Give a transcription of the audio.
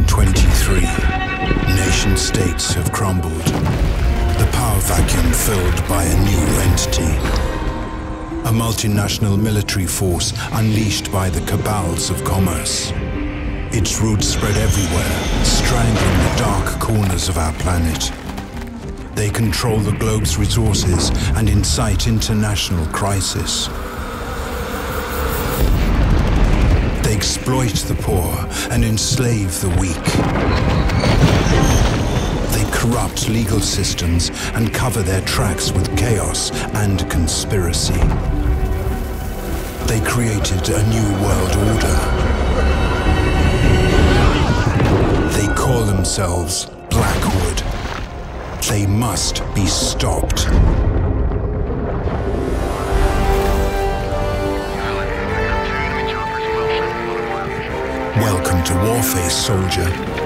2023. Nation states have crumbled. The power vacuum filled by a new entity. A multinational military force unleashed by the cabals of commerce. Its roots spread everywhere, strangling the dark corners of our planet. They control the globe's resources and incite international crisis. They exploit the poor and enslave the weak. They corrupt legal systems and cover their tracks with chaos and conspiracy. They created a new world order. They call themselves Blackwood. They must be stopped. Welcome to Warface, soldier.